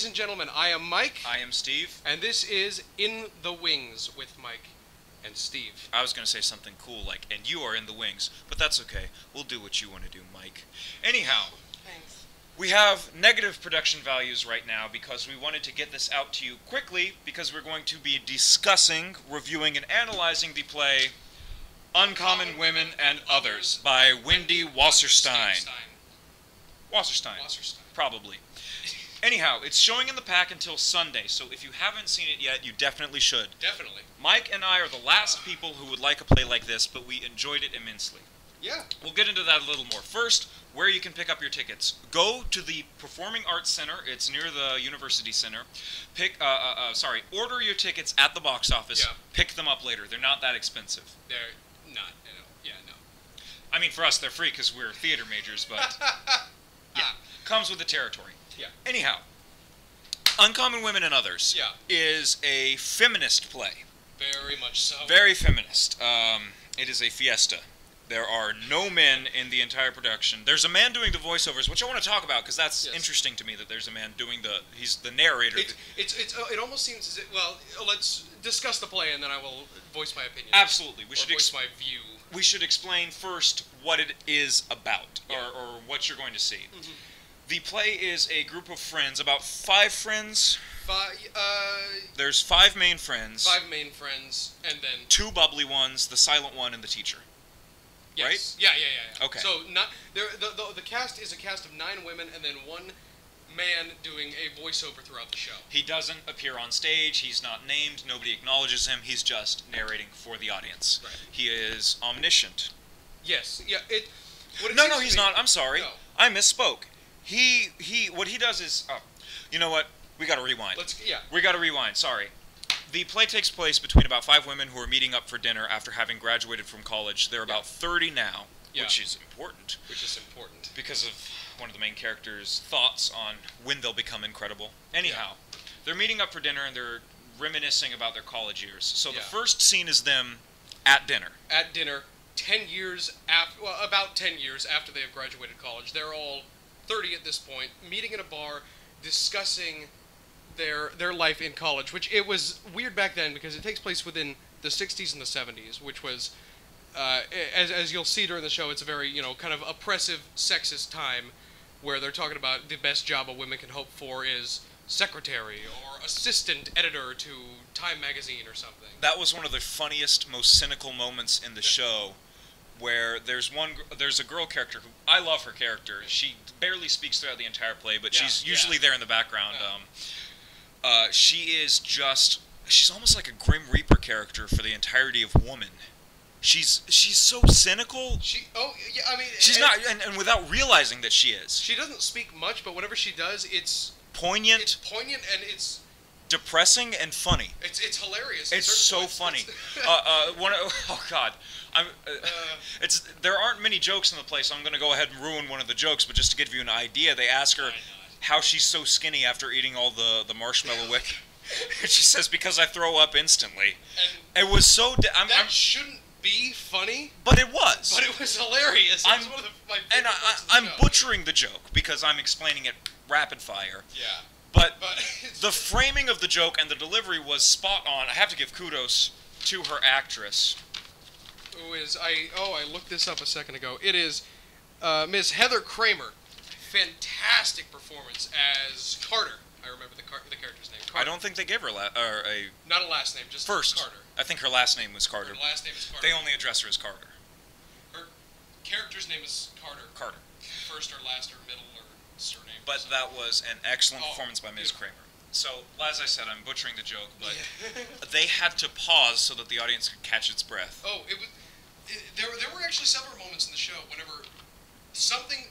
Ladies and gentlemen, I am Mike. I am Steve. And this is In the Wings with Mike and Steve. I was going to say something cool like, and you are in the wings, but that's okay. We'll do what you want to do, Mike. Anyhow. Thanks. We have negative production values right now because we wanted to get this out to you quickly because we're going to be discussing, reviewing, and analyzing the play Uncommon Women and Others by Wendy Wasserstein. Wasserstein. Probably. Anyhow, it's showing in the pack until Sunday, so if you haven't seen it yet, you definitely should. Definitely. Mike and I are the last people who would like a play like this, but we enjoyed it immensely. Yeah. We'll get into that a little more. First, where you can pick up your tickets. Go to the Performing Arts Center. It's near the University Center. Order your tickets at the box office. Yeah. Pick them up later. They're not that expensive. They're not at all. Yeah, no. I mean, for us, they're free because we're theater majors, but yeah, comes with the territory. Yeah. Anyhow, Uncommon Women and Others is a feminist play. Very much so. Very feminist. It is a fiesta. There are no men in the entire production. There's a man doing the voiceovers, which I want to talk about because that's interesting to me that there's a man doing the. He's the narrator. It almost seems as if. Well, let's discuss the play and then I will voice my opinion. Absolutely, we should voice my view. We should explain first what it is about, or what you're going to see. Mm-hmm. The play is a group of friends, about five friends. There's five main friends. Five main friends, and then two bubbly ones, the silent one, and the teacher. Yes. Right? Yeah. Okay. So the cast is a cast of 9 women, and then one man doing a voiceover throughout the show. He doesn't appear on stage. He's not named. Nobody acknowledges him. He's just narrating for the audience. Right. He is omniscient. Yes. Yeah. He's not. I'm sorry. No. I misspoke. What he does is, you know what? We got to rewind. We got to rewind. Sorry. The play takes place between about 5 women who are meeting up for dinner after having graduated from college. They're about 30 now, which is important. Which is important because of one of the main characters' thoughts on when they'll become incredible. Anyhow, they're meeting up for dinner and they're reminiscing about their college years. So the first scene is them at dinner. At dinner, 10 years after, well, about 10 years after they have graduated college, they're all 30 at this point, meeting in a bar, discussing their life in college, which it was weird back then because it takes place within the 60s and the 70s, which was, as you'll see during the show, it's a very, kind of oppressive, sexist time where they're talking about the best job a woman can hope for is secretary or assistant editor to Time magazine or something. That was one of the funniest, most cynical moments in the show. Where there's a girl character who I love her character. She barely speaks throughout the entire play, but she's usually there in the background. Yeah. She's almost like a Grim Reaper character for the entirety of Woman. She's so cynical. And without realizing that she is. She doesn't speak much, but whenever she does, it's poignant. It's poignant and it's depressing and funny. It's hilarious. It's so funny. There aren't many jokes in the play, so I'm going to go ahead and ruin one of the jokes. But just to give you an idea, they ask her how she's so skinny after eating all the marshmallow whip. And she says, "Because I throw up instantly." And it was so. That shouldn't be funny. But it was. But it was hilarious. It was one of my favorite parts of the show. I'm butchering the joke because I'm explaining it rapid fire. Yeah. But the framing of the joke and the delivery was spot on. I have to give kudos to her actress. Who is, I looked this up a second ago. It is Ms. Heather Kramer. Fantastic performance as Carter. I remember the character's name. Carter. I don't think they gave her not a last name, just first. Carter. I think her last name was Carter. Her last name is Carter. They only address her as Carter. Her character's name is Carter. Carter. First or last or middle or surname. But that was an excellent performance by Ms. Kramer. So, as I said, I'm butchering the joke, but they had to pause so that the audience could catch its breath. Oh, it was. There were actually several moments in the show whenever something,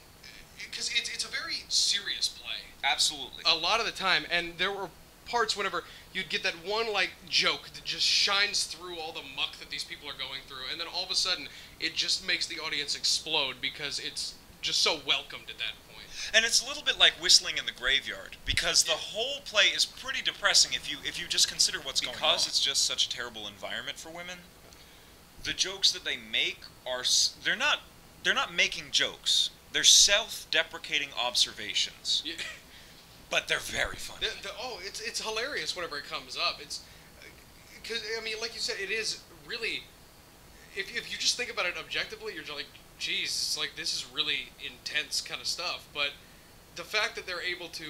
because it's a very serious play. Absolutely. A lot of the time, and there were parts whenever you'd get that one joke that just shines through all the muck that these people are going through, and then all of a sudden it just makes the audience explode because it's just so welcomed at that point. And it's a little bit like Whistling in the Graveyard because the whole play is pretty depressing if you just consider what's going on. Because it's just such a terrible environment for women. The jokes that they make they're not making jokes. They're self-deprecating observations. Yeah. But they're very funny. It's hilarious whenever it comes up. It's, because I mean, like you said, it is really. If you just think about it objectively, you're just like, geez, it's like this is really intense kind of stuff. But the fact that they're able to,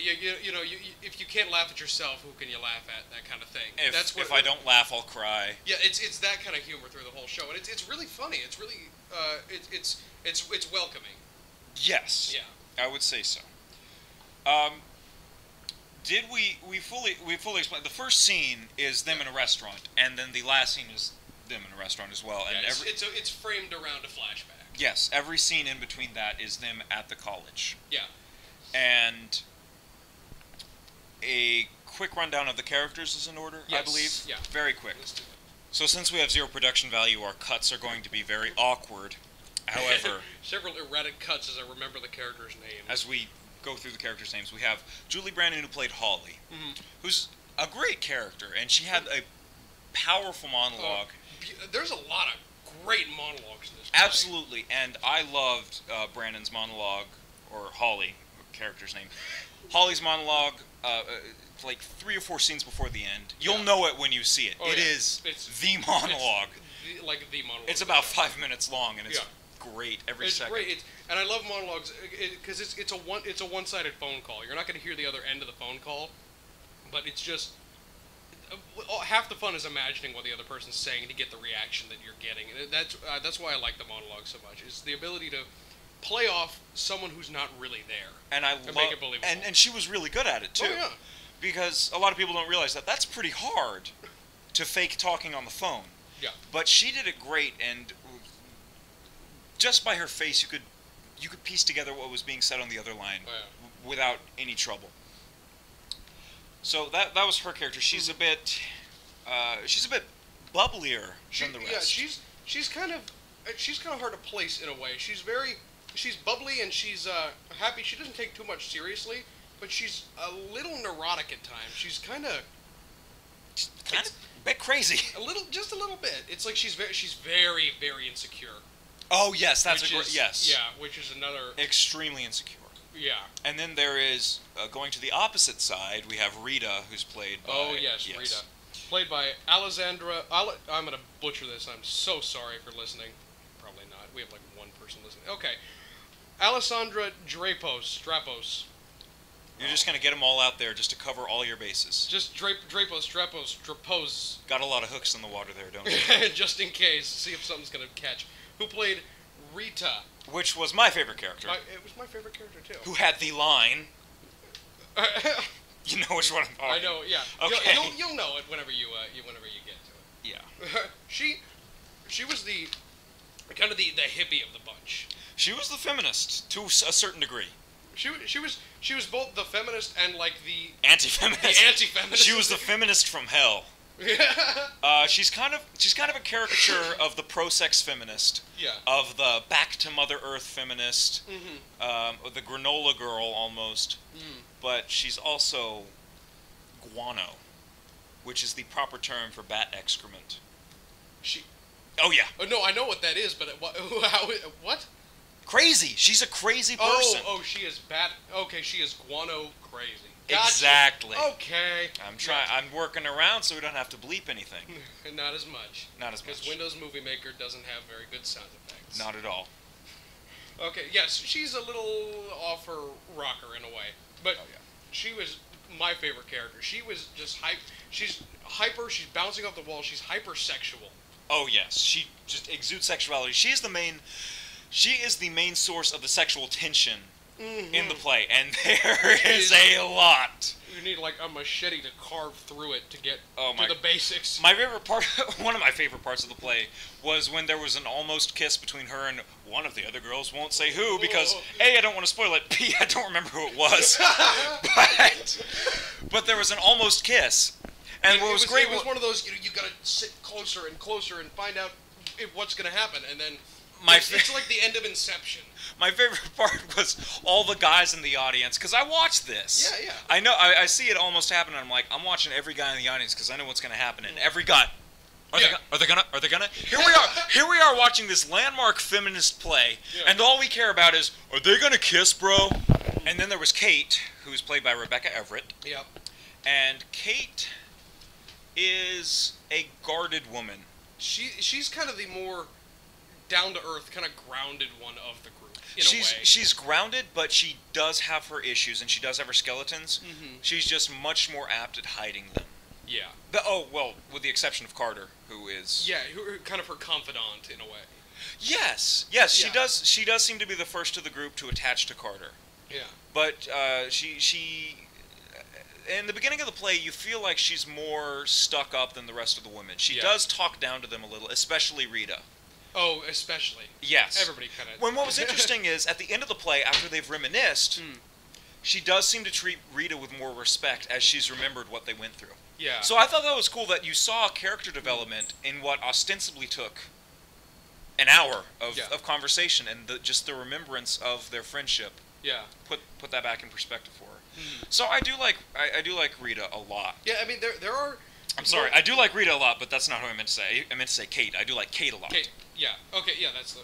you know, if you can't laugh at yourself, who can you laugh at? That kind of thing. If I don't laugh, I'll cry. Yeah, it's that kind of humor through the whole show, and it's really funny. It's really it's welcoming. Yes. Yeah. I would say so. Did we fully explain? The first scene is them in a restaurant, and then the last scene is them in a restaurant as well. Yeah, and it's framed around a flashback. Yes, every scene in between that is them at the college. Yeah. And a quick rundown of the characters is in order, yes. I believe. Yeah. Very quick. Let's do it. So since we have zero production value, our cuts are going to be very awkward. However, several erratic cuts as I remember the character's name. As we go through the characters' names, we have Julie Brandon, who played Holly, who's a great character, and she had a powerful monologue. There's a lot of great monologues in this play. Absolutely, and I loved Brandon's monologue, or Holly, character's name. Holly's monologue, like 3 or 4 scenes before the end. You'll know it when you see it. It's the monologue. It's about 5 minutes long, and it's... Yeah. Great every second. Great. And I love monologues because it's a one-sided phone call. You're not going to hear the other end of the phone call, but it's just half the fun is imagining what the other person's saying to get the reaction that you're getting. And that's why I like the monologue so much. It's the ability to play off someone who's not really there. And I love make it believable. And she was really good at it too. Oh, yeah. Because a lot of people don't realize that that's pretty hard to fake talking on the phone. Yeah. But she did it great, and just by her face, you could piece together what was being said on the other line without any trouble. So that was her character. She's a bit bubblier than the rest. Yeah, she's kind of hard to place in a way. She's bubbly, and she's happy. She doesn't take too much seriously, but she's a little neurotic at times. She's kind of a bit crazy. Just a little bit. It's like she's very, very insecure. Oh, yes, yes. Yeah, which is another... Extremely insecure. Yeah. And then there is, going to the opposite side, we have Rita, who's played by... Oh, yes, Rita. Played by Alexandra... I'm going to butcher this. I'm so sorry for listening. Probably not. We have, like, one person listening. Okay. Alexandra Drapos. You're just going to get them all out there just to cover all your bases. Just Drapos. Got a lot of hooks in the water there, don't you? Just in case. See if something's going to catch... Who played Rita? Which was my favorite character. It was my favorite character, too. Who had the line. You know which one I'm talking about. I know, yeah. Okay. You'll know it whenever you get to it. Yeah. She was the... Kind of the hippie of the bunch. She was the feminist, to a certain degree. She was both the feminist and, like, the... Anti-feminist. The anti-feminist. She was the feminist from hell. She's kind of a caricature of the pro-sex feminist, of the back to Mother Earth feminist, the granola girl almost, but she's also guano, which is the proper term for bat excrement. Oh yeah. Oh no, I know what that is, but what? Crazy. She's a crazy person. Oh, she is bat. Okay, she is guano crazy. Gotcha. Exactly. Okay. I'm working around so we don't have to bleep anything. Not as much. Not as much. Because Windows Movie Maker doesn't have very good sound effects. Not at all. Okay. Yes, she's a little off her rocker in a way, but she was my favorite character. She was just hype. She's hyper. She's bouncing off the wall. She's hypersexual. Oh yes, she just exudes sexuality. She is the main source of the sexual tension. In the play, and there is a lot. You need, like, a machete to carve through it to get to the basics. One of my favorite parts of the play was when there was an almost kiss between her and one of the other girls, won't say who, because, A, I don't want to spoil it, B, I don't remember who it was, but there was an almost kiss, and what was great... It was one of those, you know, you gotta sit closer and closer and find out what's gonna happen, and then... It's like the end of Inception. My favorite part was all the guys in the audience, because I watched this. Yeah, yeah. I know. I see it almost happen, and I'm like, I'm watching every guy in the audience because I know what's going to happen. And every guy, are they gonna? Here we are watching this landmark feminist play, and all we care about is, are they gonna kiss, bro? And then there was Kate, who's played by Rebecca Everett. Yep. And Kate is a guarded woman. She's kind of the more down-to-earth, kind of grounded one of the group, in a way. She's grounded, but she does have her issues, and she does have her skeletons. Mm-hmm. She's just much more apt at hiding them. Yeah. Well, with the exception of Carter, who is... Yeah, kind of her confidant, in a way. Yes, yeah. She does seem to be the first of the group to attach to Carter. Yeah. But she in the beginning of the play, you feel like she's more stuck up than the rest of the women. She does talk down to them a little, especially Rita. Oh, especially. Yes. Everybody kind of... When what was interesting is, at the end of the play, after they've reminisced, she does seem to treat Rita with more respect as she's remembered what they went through. Yeah. So I thought that was cool that you saw character development in what ostensibly took an hour of conversation, and just the remembrance of their friendship. Yeah. Put that back in perspective for her. Mm-hmm. So I do like Rita a lot. Yeah, I mean there are... I'm sorry, I do like Rita a lot, but that's not who I meant to say. I meant to say Kate. I do like Kate a lot. Kate. Yeah. Okay. Yeah. That's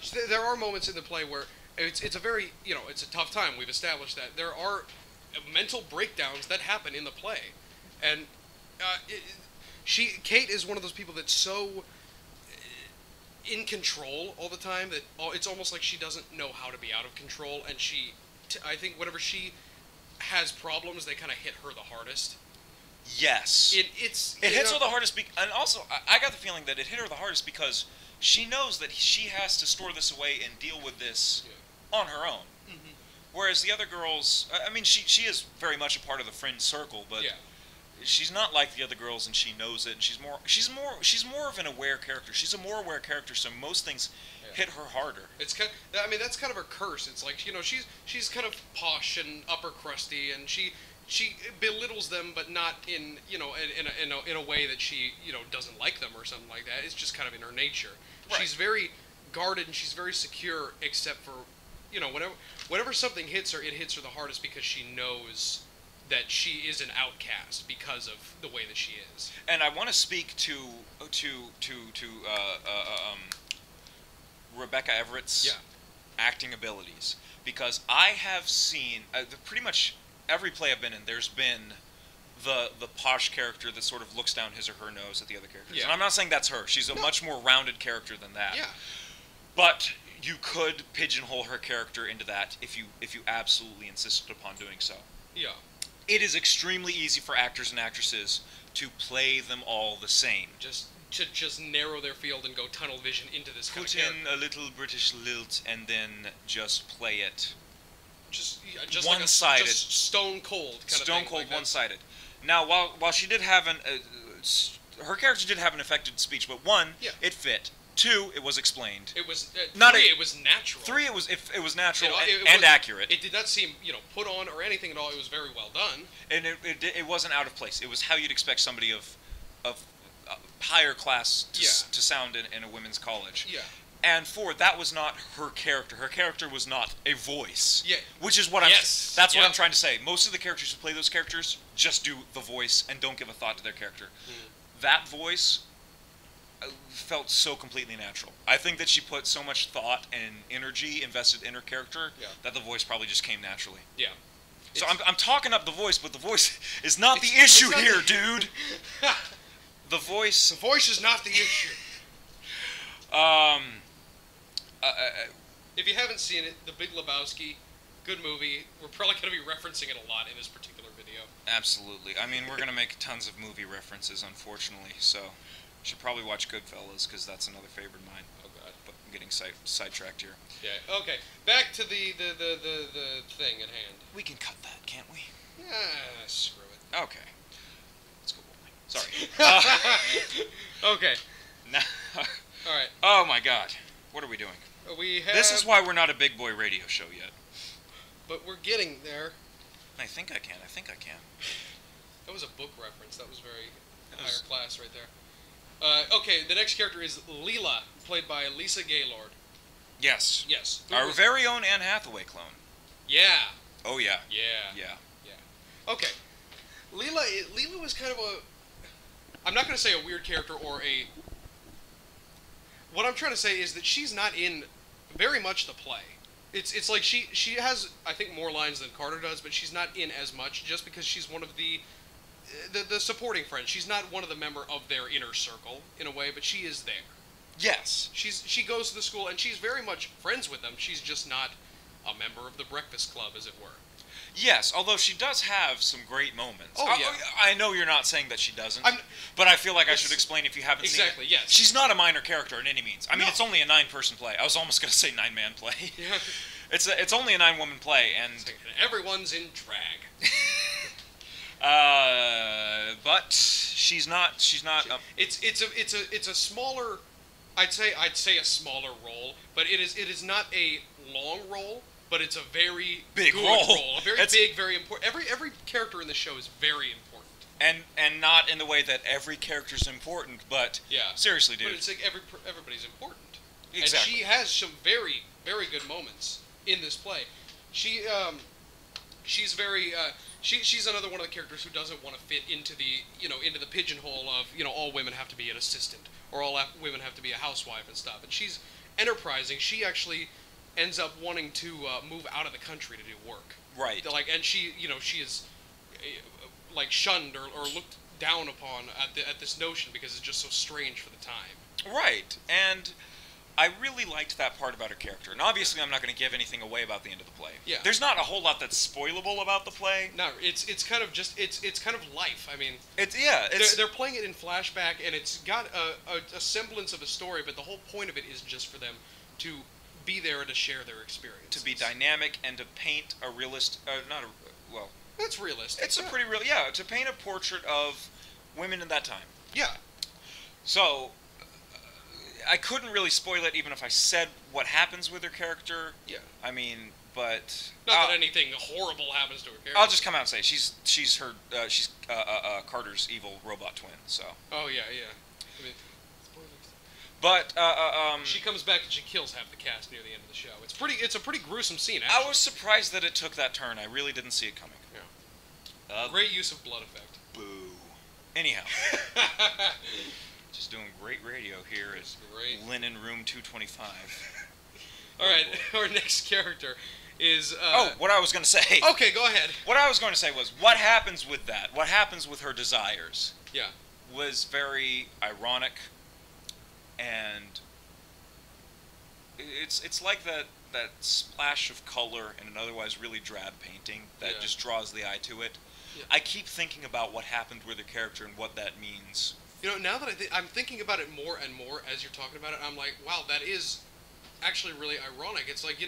the... there are moments in the play where it's a very it's a tough time. We've established that there are mental breakdowns that happen in the play, and Kate is one of those people that's so in control all the time that it's almost like she doesn't know how to be out of control, and I think whenever she has problems, they kind of hit her the hardest. Yes. It hits her the hardest, and also I got the feeling that it hit her the hardest because she knows that she has to store this away and deal with this on her own. Mm-hmm. Whereas the other girls, I mean, she is very much a part of the friend circle, but she's not like the other girls, and she knows it. And she's more of an aware character. She's a more aware character, so most things hit her harder. It's kind of, I mean, that's kind of her curse. It's like, she's kind of posh and upper crusty, and she belittles them, but not in in a way that she doesn't like them or something like that. It's just kind of in her nature. Right. She's very guarded and she's very secure, except for whenever something hits her, it hits her the hardest because she knows that she is an outcast because of the way that she is. And I want to speak to Rebecca Everett's acting abilities, because I have seen pretty much every play I've been in, there's been the posh character that sort of looks down his or her nose at the other characters. Yeah. And I'm not saying that's her. She's a much more rounded character than that. Yeah. But you could pigeonhole her character into that if you absolutely insisted upon doing so. Yeah. It is extremely easy for actors and actresses to play them all the same. To just narrow their field and go tunnel vision into this kind of character. Put in a little British lilt and then just play it. Just one-sided, like stone cold kind of thing. Stone cold, like one-sided. Now, while she did have her character did have an affected speech, but one, it fit. Two, it was explained. It was three, it was natural. Three, it was natural and accurate. It did not seem put on or anything at all. It was very well done. And it wasn't out of place. It was how you'd expect somebody of higher class to sound in a women's college. Yeah. And four, that was not her character. Her character was not a voice. Yeah. Which is what I'm... Yes. That's what I'm trying to say. Most of the characters who play those characters just do the voice and don't give a thought to their character. Mm. That voice felt so completely natural. I think that she put so much thought and energy invested in her character that the voice probably just came naturally. Yeah. So I'm talking up the voice, but the voice is not the issue here, dude. The voice... The voice is not the issue. If you haven't seen it, The Big Lebowski, good movie. We're probably going to be referencing it a lot in this particular video. Absolutely. I mean, we're going to make tons of movie references, unfortunately, so you should probably watch Goodfellas, because that's another favorite of mine. Oh, God. But I'm getting sidetracked here. Yeah, okay. Back to the thing at hand. We can cut that, can't we? Yeah, screw it. Okay. Let's go bowling. Sorry. Okay. Now... All right. Oh, my God. What are we doing? This is why we're not a big boy radio show yet. But we're getting there. I think I can. That was a book reference. That was higher class right there. Okay, the next character is Leela, played by Lisa Gaylord. Yes. Yes. Our very own Anne Hathaway clone. Yeah. Oh, yeah. Yeah. Yeah. Yeah. Okay. Leela was kind of a... I'm not going to say a weird character or a... What I'm trying to say is that she's not in very much the play. It's like she has, I think, more lines than Carter does, but she's not in as much just because she's one of the supporting friends. She's not one of the member of their inner circle in a way, but she is there. Yes. She goes to the school, and she's very much friends with them. She's just not a member of the Breakfast Club, as it were. Yes, although she does have some great moments. Oh, yeah. I know you're not saying that she doesn't, but I feel like I should explain if you haven't seen it. Exactly, yes. She's not a minor character in any means. I mean, it's only a nine-person play. I was almost going to say nine-man play. Yeah. It's only a nine-woman play, and everyone's in drag. But she's not. She's not. It's a smaller. I'd say a smaller role, but it is not a long role. But it's a very big role. A very big, very important. Every character in the show is very important. And not in the way that every character's important, but yeah. Seriously, dude. But it's like everybody's important. Exactly. And she has some very, very good moments in this play. She's very she's another one of the characters who doesn't want to fit into the into the pigeonhole of all women have to be an assistant or all women have to be a housewife and stuff. And she's enterprising. She actually ends up wanting to move out of the country to do work. Right. And she, she is shunned or looked down upon at this notion because it's just so strange for the time. Right. And I really liked that part about her character. And obviously I'm not going to give anything away about the end of the play. Yeah. There's not a whole lot that's spoilable about the play. No, it's kind of just it's kind of life. I mean, they're playing it in flashback and it's got a semblance of a story, but the whole point of it is just for them to be there to share their experience, to be dynamic and to paint a realistic. It's a pretty real, to paint a portrait of women in that time. Yeah. So I couldn't really spoil it, even if I said what happens with her character. Yeah. I mean, but not that anything horrible happens to her character. I'll just come out and say she's Carter's evil robot twin. So. Oh yeah. I mean, but she comes back and she kills half the cast near the end of the show. It's a pretty gruesome scene, actually. I was surprised that it took that turn. I really didn't see it coming. Yeah. Great use of blood effect. Boo. Anyhow. Just doing great radio here at Linen Room 225. All right, our next character is what I was going to say. Okay, go ahead. What I was going to say was what happens with that? What happens with her desires? Yeah. Was very ironic. And it's like that splash of color in an otherwise really drab painting that just draws the eye to it. Yeah. I keep thinking about what happened with the character and what that means. Now that I'm thinking about it more and more as you're talking about it, I'm like, wow, that is actually really ironic. It's like,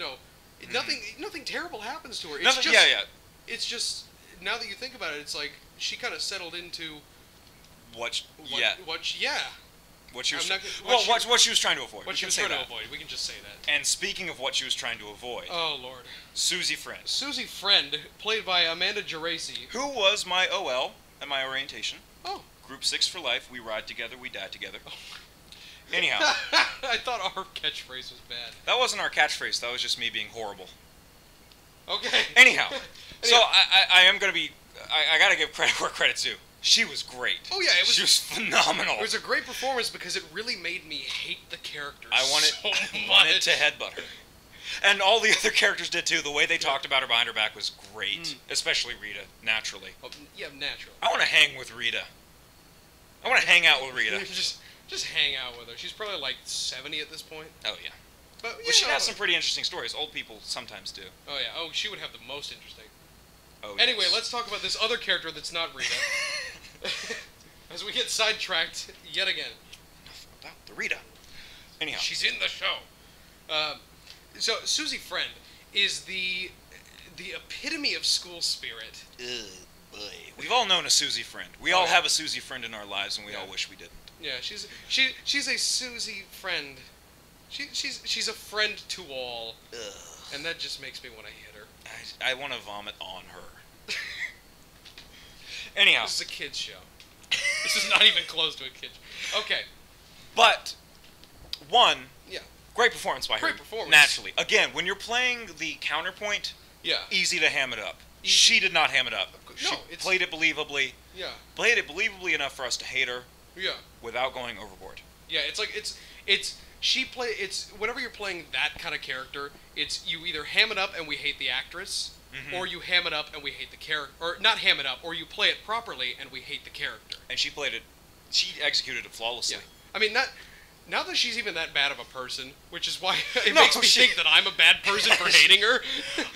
nothing terrible happens to her. It's nothing, It's just, now that you think about it, it's like she kind of settled into what she was trying to avoid. What she was trying to avoid. We can just say that. And speaking of what she was trying to avoid. Oh, Lord. Susie Friend. Susie Friend, played by Amanda Geraci. Who was my OL at my orientation. Oh. Group 6 for life. We ride together. We die together. Oh. Anyhow. I thought our catchphrase was bad. That wasn't our catchphrase. That was just me being horrible. Okay. Anyhow. So I am going to be... I got to give credit where credit's due. She was great. Oh, yeah. She was phenomenal. It was a great performance because it really made me hate the character I wanted to headbutt her. And all the other characters did, too. The way they talked about her behind her back was great. Especially Rita, naturally. Oh, yeah, naturally. I want to hang with Rita. I want to hang out with Rita. just hang out with her. She's probably like 70 at this point. Oh, yeah. But she has some pretty interesting stories. Old people sometimes do. Oh, yeah. Oh, she would have the most interesting. Oh, anyway, let's talk about this other character that's not Rita. As we get sidetracked yet again. Enough about the Rita. Anyhow. She's in the show. So Susie Friend is the epitome of school spirit. Ugh, boy. We've all known a Susie Friend. We all have a Susie Friend in our lives, and we all wish we didn't. Yeah, she's a Susie Friend. She's a friend to all. Ugh. And that just makes me want to hit her. I want to vomit on her. Anyhow. This is a kid's show. This is not even close to a kid's show. Okay. But, great performance by her. Great performance. Naturally. Again, when you're playing the counterpoint, easy to ham it up. Easy. She did not ham it up. She played it believably. Yeah. Played it believably enough for us to hate her. Yeah. Without going overboard. Yeah, it's like, it's She play it's whenever you're playing that kind of character, it's you either ham it up and we hate the actress, mm-hmm. or you ham it up and we hate the character, or not ham it up, or you play it properly and we hate the character. And she played it, she executed it flawlessly. Yeah. I mean, not that she's even that bad of a person, which is why it makes me think that I'm a bad person for hating her.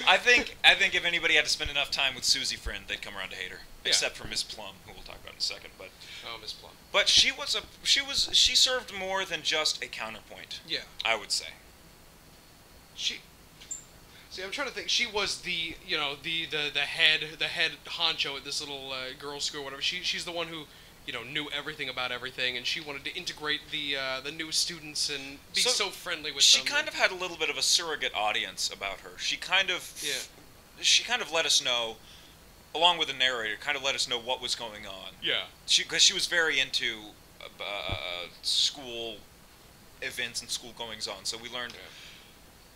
I think if anybody had to spend enough time with Susie Friend, they'd come around to hate her, yeah. except for Miss Plum, who we'll talk about in a second. But oh, Miss Plum. But she served more than just a counterpoint. Yeah, I would say. See, I'm trying to think. She was the head honcho at this little girls' school, or whatever. She's the one who. You know, knew everything about everything, and she wanted to integrate the new students and be so friendly with them. She kind of had a little bit of a surrogate audience about her. She kind of let us know, along with the narrator, kind of let us know what was going on. Yeah. Because she was very into school events and school goings-on, so we learned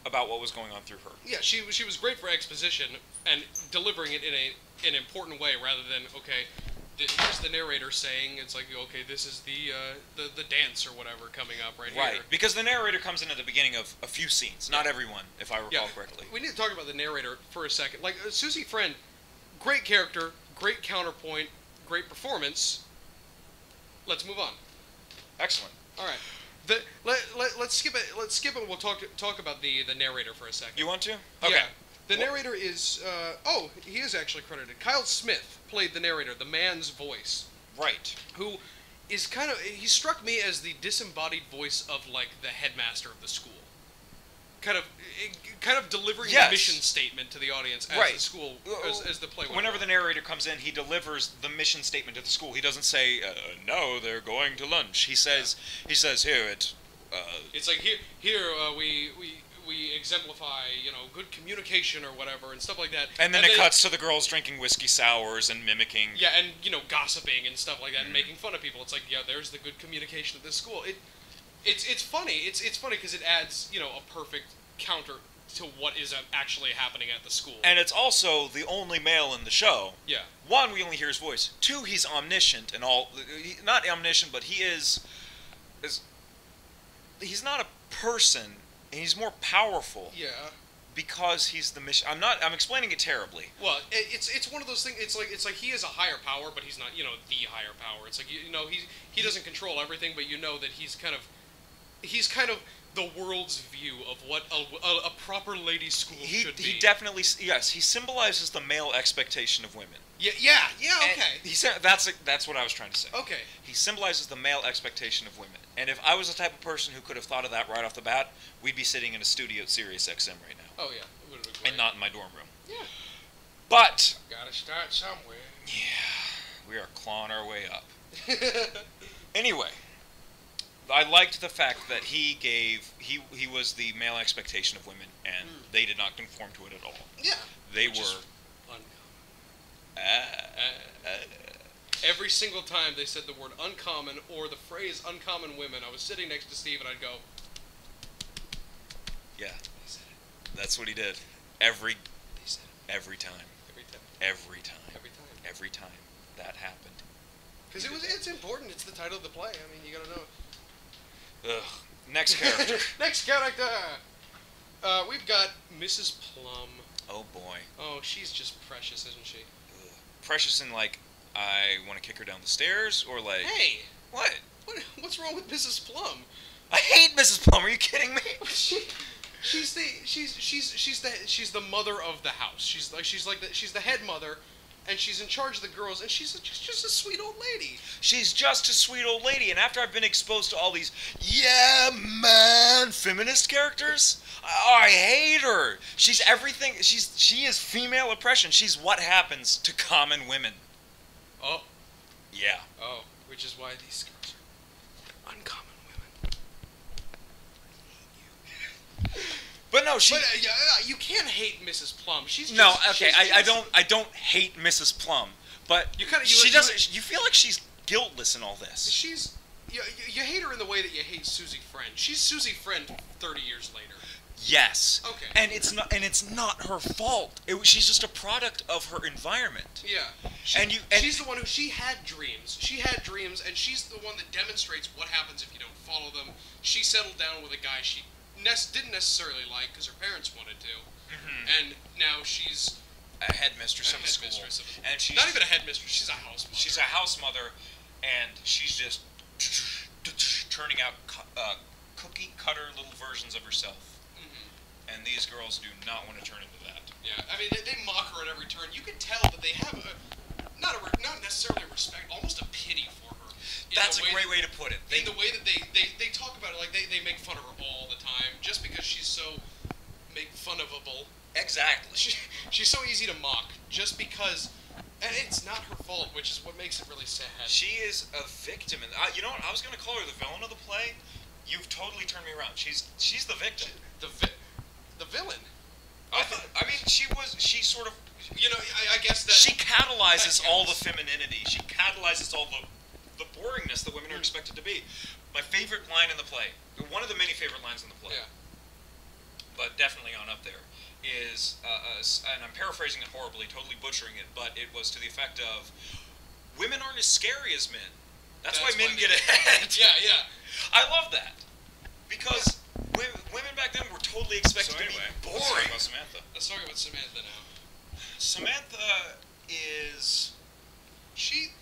about what was going on through her. Yeah, she was great for exposition and delivering it in an important way rather than, okay... Here's the narrator saying, it's like, okay, this is the dance or whatever coming up right here. Right, because the narrator comes in at the beginning of a few scenes, not everyone, if I recall correctly. We need to talk about the narrator for a second. Like, Susie Friend, great character, great counterpoint, great performance. Let's move on. Excellent. All right. Let's skip it. Let's skip it. We'll talk about the narrator for a second. You want to? Okay. Yeah. The narrator is, he is actually credited. Kyle Smith played the narrator, the man's voice. Right. Who is he struck me as the disembodied voice of, like, the headmaster of the school. Kind of delivering the mission statement to the audience as the school, as the play went. Whenever the narrator comes in, he delivers the mission statement to the school. He doesn't say, no, they're going to lunch. He says, here, it's like, here, we exemplify, good communication or whatever and stuff like that. And then it cuts to the girls drinking whiskey sours and mimicking. Yeah, and, gossiping and stuff like that and making fun of people. It's like, yeah, there's the good communication at this school. It's funny. It's funny because it adds, a perfect counter to what is actually happening at the school. And it's also the only male in the show. Yeah. One, we only hear his voice. Two, he's omniscient and all... Not omniscient, but he is he's not a person... And he's more powerful. Yeah. Because he's the mission. I'm explaining it terribly. Well, it's one of those things. It's like he is a higher power, but he's not, the higher power. It's like he doesn't control everything, but that he's kind of the world's view of what a proper lady school should be. He definitely he symbolizes the male expectation of women. Yeah, okay. And that's what I was trying to say. Okay. He symbolizes the male expectation of women. And if I was the type of person who could have thought of that right off the bat, we'd be sitting in a studio at Sirius XM right now. Oh, yeah. It would have been great. And not in my dorm room. Yeah. But... Gotta start somewhere. Yeah. We are clawing our way up. Anyway, I liked the fact that he was the male expectation of women, and they did not conform to it at all. Yeah. They were... Every single time they said the word uncommon or the phrase uncommon women, I was sitting next to Steve and I'd go, yeah, that's what he did. Every time that happened. Because it's important. It's the title of the play. I mean, you gotta know. Ugh. Next character. We've got Mrs. Plum. Oh boy. Oh, she's just precious, isn't she? Ugh. Precious in like, I want to kick her down the stairs, or like... Hey! What's wrong with Mrs. Plum? I hate Mrs. Plum, are you kidding me? She's the mother of the house. She's the head mother, and she's in charge of the girls, and she's just a sweet old lady. She's just a sweet old lady, and after I've been exposed to all these, yeah, man, feminist characters, I hate her. She's everything, she is female oppression. She's what happens to common women. Oh. Yeah. Oh, which is why these girls are uncommon women. I hate you. But no, she... But, you can't hate Mrs. Plum. She's just... No, okay, I don't hate Mrs. Plum, but you feel like she's guiltless in all this. She's... You hate her in the way that you hate Susie Friend. She's Susie Friend 30 years later. Yes. Okay. And it's not her fault. She's just a product of her environment. Yeah. She's the one who she had dreams. She had dreams, and she's the one that demonstrates what happens if you don't follow them. she settled down with a guy she didn't necessarily like because her parents wanted to, and now she's a headmistress of a school. And she's not even a headmistress, she's a house mother. She's a house mother, and she's just turning out cookie-cutter little versions of herself. And these girls do not want to turn into that. Yeah, I mean, they mock her at every turn. You can tell that they have a, not necessarily a respect, almost a pity for her. That's a great way to put it. In the way that they talk about it, like they make fun of her all the time, just because she's so make-fun-of-able. Exactly. She's so easy to mock, just because, and it's not her fault, which is what makes it really sad. She is a victim, and you know what? I was going to call her the villain of the play. You've totally turned me around. She's the victim. The villain. I mean, she sort of, you know, I guess that she catalyzes all the femininity. She catalyzes all the boringness that women are expected to be. My favorite line in the play, one of the many favorite lines in the play, but definitely on up there, is, and I'm paraphrasing it horribly, totally butchering it, but it was to the effect of, women aren't as scary as men. That's why men get ahead. Yeah, yeah. I love that. Because women back then were totally expected to be boring. Let's talk about Samantha. Let's talk about Samantha now. Samantha is... She's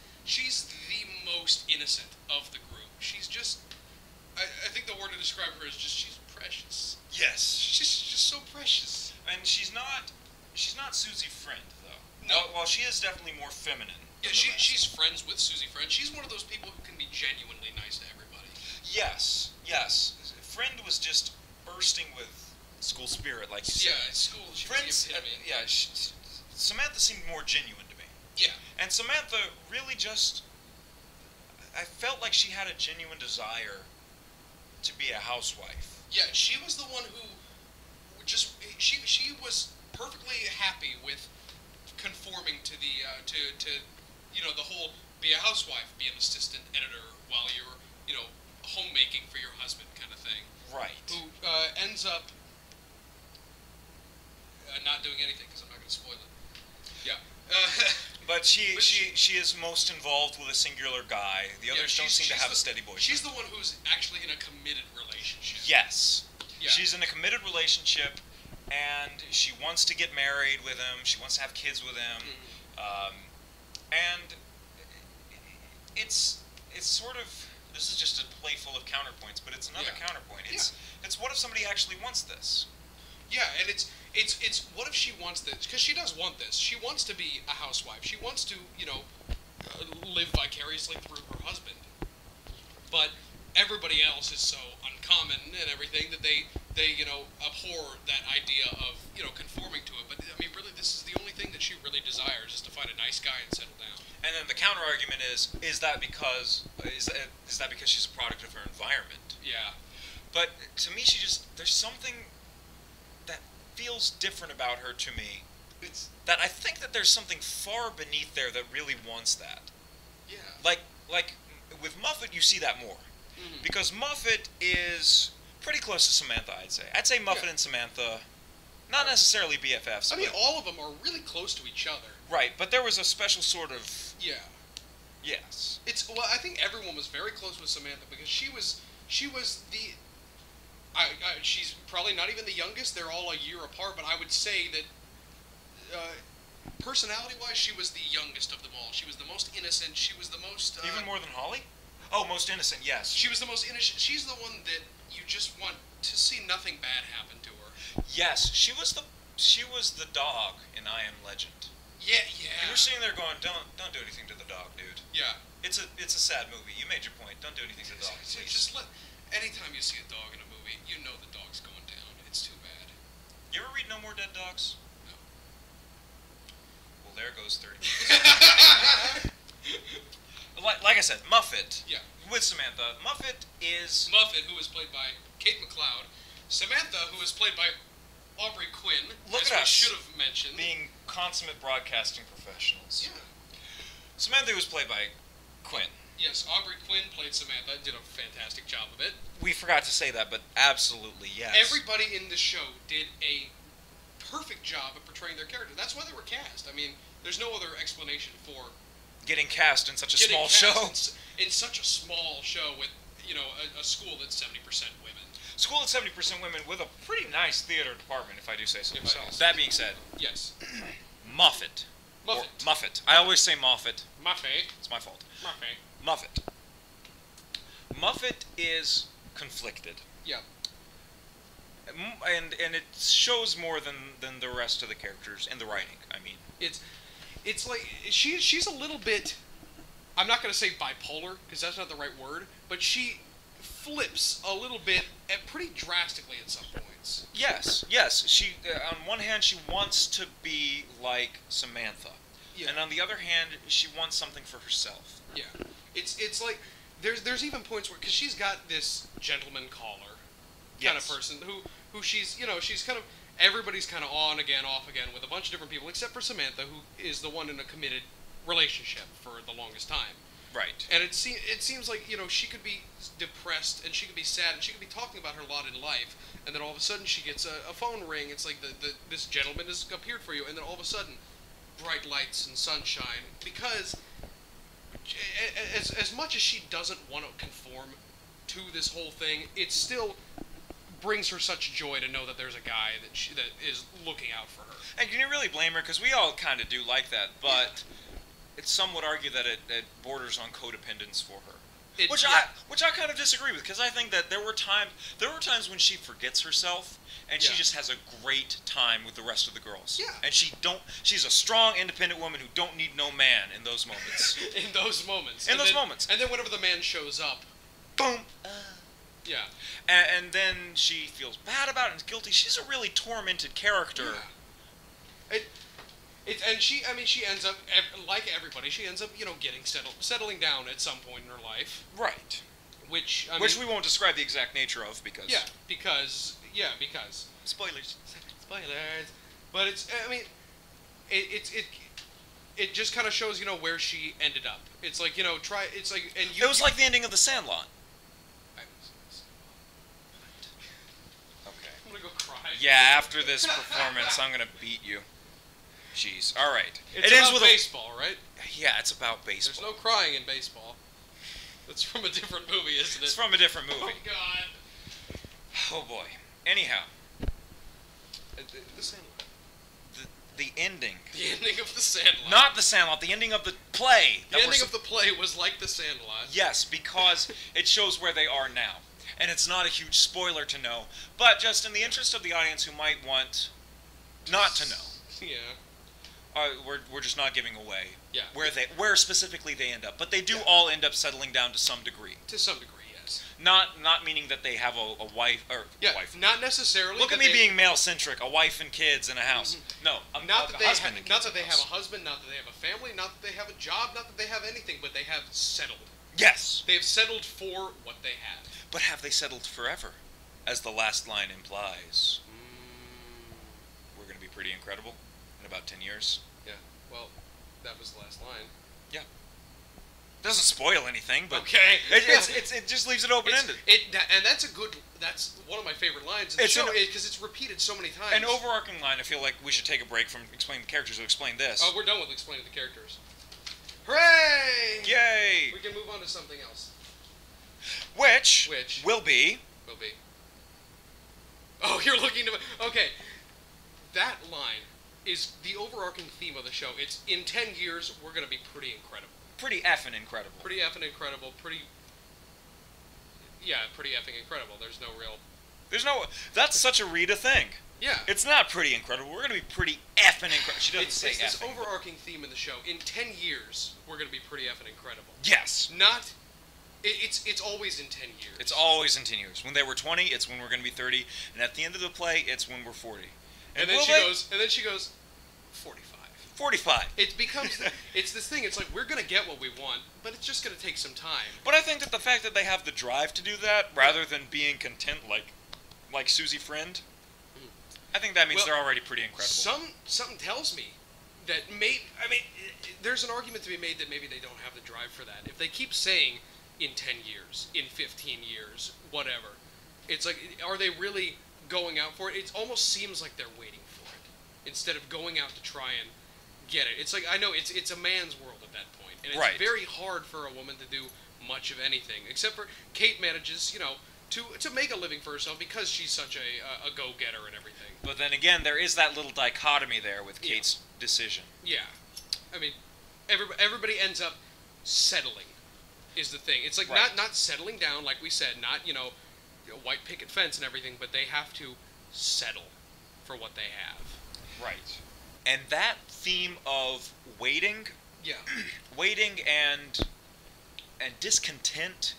the most innocent of the group. She's just... I think the word to describe her is just she's precious. Yes. She's just so precious. And she's not Susie Friend, though. No. Well, she is definitely more feminine. Yeah, she's friends with Susie Friend. She's one of those people who can be genuinely nice to everybody. Yes, yes. Friend was just bursting with school spirit, like you said. Yeah, school. Friends, yeah. Samantha seemed more genuine to me. Yeah. And Samantha really just... I felt like she had a genuine desire to be a housewife. Yeah, she was the one who just... She was perfectly happy with conforming to the... you know, the whole be a housewife, be an assistant editor while you're, you know, homemaking for your husband kind of thing. Right. Who ends up not doing anything, because I'm not going to spoil it. Yeah. But she is most involved with a singular guy. The others don't seem to have a steady boyfriend. She's the one who's actually in a committed relationship. Yes. Yeah. She's in a committed relationship, and she wants to get married with him. She wants to have kids with him. And it's sort of, this is just a play full of counterpoints, but it's another counterpoint. It's what if somebody actually wants this? Yeah, and it's what if she wants this? Because she does want this. She wants to be a housewife. She wants to, you know, live vicariously through her husband. But everybody else is so uncommon and everything that they you know, abhor that idea of, you know, conforming to it. But I mean, really, this is the only thing that she really desires, is to find a nice guy and settle down. And then the counter argument is that because is that because she's a product of her environment? Yeah. But to me, she just, there's something that feels different about her to me. It's that I think that there's something far beneath there that really wants that. Yeah. Like with Muffet, you see that more. Because Muffet is pretty close to Samantha, I'd say. I'd say Muffet and Samantha, not necessarily BFFs. I mean, all of them are really close to each other. Right, but there was a special sort of... Yeah. Yes. It's, well, I think everyone was very close with Samantha because she was the... she's probably not even the youngest. They're all a year apart, but I would say that... personality-wise, she was the youngest of them all. She was the most innocent. She was the most... even more than Holly? Oh, most innocent, yes. She was the most innocent. She's the one that you just want to see nothing bad happen to her. Yes, she was the dog in I Am Legend. Yeah, yeah. You were sitting there going, don't do anything to the dog, dude. Yeah. It's a sad movie. You made your point. Don't do anything to the dog. Just let, anytime you see a dog in a movie, you know the dog's going down. It's too bad. You ever read No More Dead Dogs? No. Well, there goes 30 minutes. Like I said, Muffet, with Samantha. Muffet is... Muffet, who is played by Kate MacLeod. Samantha, who is played by Aubrey Quinn, as we should have mentioned. Being consummate broadcasting professionals. Yeah. Samantha was played by Quinn. Yes, Aubrey Quinn played Samantha, did a fantastic job of it. We forgot to say that, but absolutely, yes. Everybody in the show did a perfect job of portraying their character. That's why they were cast. I mean, there's no other explanation for... Getting cast in such a small show. In such a small show with, you know, a school that's 70% women. School that's 70% women with a pretty nice theater department, if I do say so myself. That being said, yes, Moffitt. Muffet. Muffet. I always say Moffitt. Muffet. It's my fault. Muffet. Muffet. Muffet is conflicted. Yeah. And it shows more than the rest of the characters in the writing. I mean, it's like she's a little bit. I'm not going to say bipolar because that's not the right word, but she flips a little bit and pretty drastically at some points. Yes, yes. She on one hand she wants to be like Samantha, yeah, and on the other hand she wants something for herself. Yeah, it's like there's even points where because she's got this gentleman caller. Yes. Kind of person who she's, you know, she's kind of, everybody's kind of on again, off again with a bunch of different people, except for Samantha, who is the one in a committed relationship for the longest time. Right. And it seems like, you know, she could be depressed and she could be sad and she could be talking about her lot in life, and then all of a sudden she gets a phone ring. It's like this gentleman has appeared for you, and then all of a sudden, bright lights and sunshine, because as much as she doesn't want to conform to this whole thing, it's still brings her such joy to know that there's a guy that is looking out for her. And can you really blame her? Because we all kind of do like that, but yeah, some would argue that it borders on codependence for her. Which I kind of disagree with, because I think that there were times when she forgets herself and yeah, she just has a great time with the rest of the girls. Yeah. And she's a strong, independent woman who don't need no man in those moments. In those moments. And then whenever the man shows up, boom. Yeah. And then she feels bad about it and is guilty. She's a really tormented character. Yeah. And she, I mean, she ends up, like everybody, she ends up, you know, getting settling down at some point in her life. Right. Which we won't describe the exact nature of, because... Yeah, because... Spoilers. Spoilers. But it's, I mean, it just kind of shows, you know, where she ended up. It's like, you know, it was like the ending of The Sandlot. Yeah, after this performance, I'm going to beat you. Jeez. All right. It's about baseball, right? Yeah, it's about baseball. There's no crying in baseball. It's from a different movie, isn't it? It's from a different movie. Oh, God. Oh, boy. Anyhow. The ending. The ending of The Sandlot. Not The Sandlot. The ending of the play. The ending of the play was like The Sandlot. Yes, because it shows where they are now. And it's not a huge spoiler to know, but just in the interest of the audience who might want not to know, yeah, we're just not giving away, yeah, where specifically they end up, but they do, yeah, all end up settling down to some degree. To some degree, yes. Not meaning that they have a wife or yeah, wife. Not necessarily. Look at me being male centric, a wife and kids and a house. Mm-hmm. No, not that they husband. Not that they have a husband. Not that they have a family. Not that they have a job. Not that they have anything. But they have settled. Yes. They have settled for what they have. But have they settled forever, as the last line implies? We're going to be pretty incredible in about 10 years. Yeah. Well, that was the last line. Yeah. Doesn't spoil anything, but okay. It just leaves it open-ended. And that's a good. That's one of my favorite lines in the show, because it's repeated so many times. An overarching line. I feel like we should take a break from explaining the characters to explain this. Oh, we're done with explaining the characters. Hooray! Yay! We can move on to something else. Which will be. Oh, you're looking to me. Okay, that line is the overarching theme of the show. It's in 10 years we're gonna be pretty incredible. Pretty effing incredible. Pretty effing incredible. Pretty. Yeah, pretty effing incredible. There's no real. There's no. That's such a Rita thing. Yeah. It's not pretty incredible. We're gonna be pretty effing incredible. She doesn't say effing. It's this overarching theme in the show. In 10 years we're gonna be pretty effing incredible. Yes. Not. It's always in 10 years. It's always in 10 years. When they were 20, it's when we're going to be 30, and at the end of the play, it's when we're 40. And then she goes 45. 45. It becomes it's this thing. It's like we're going to get what we want, but it's just going to take some time. But I think that the fact that they have the drive to do that rather than being content like Susie Friend, I think that means they're already pretty incredible. Something tells me that there's an argument to be made that maybe they don't have the drive for that. If they keep saying in 10 years, in 15 years, whatever. It's like, are they really going out for it? It almost seems like they're waiting for it, instead of going out to try and get it. It's like, I know, it's a man's world at that point. And it's very hard for a woman to do much of anything, except for Kate manages, you know, to make a living for herself because she's such a go-getter and everything. But then again, there is that little dichotomy there with Kate's decision. Yeah. I mean, everybody ends up settling is the thing. It's like not settling down, like we said, not, you know, white picket fence and everything, but they have to settle for what they have. Right. And that theme of waiting, waiting and discontent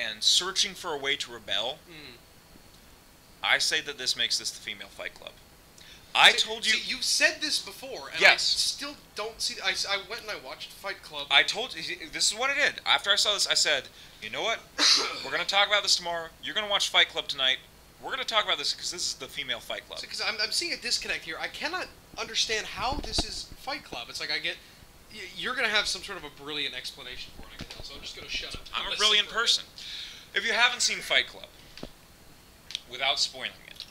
and searching for a way to rebel, I say that this makes this the female Fight Club. See, you've said this before, and I still don't see. I went and I watched Fight Club. I told you, this is what I did. After I saw this, I said, you know what? We're going to talk about this tomorrow. You're going to watch Fight Club tonight. We're going to talk about this because this is the female Fight Club. Because I'm seeing a disconnect here. I cannot understand how this is Fight Club. It's like I get, you're going to have some sort of a brilliant explanation for it, I can tell, so I'm just going to shut up. I'm a brilliant person. If you haven't seen Fight Club, without spoiling it,